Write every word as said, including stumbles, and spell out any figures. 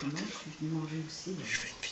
Dommage que je l'ai mangé aussi. Mais...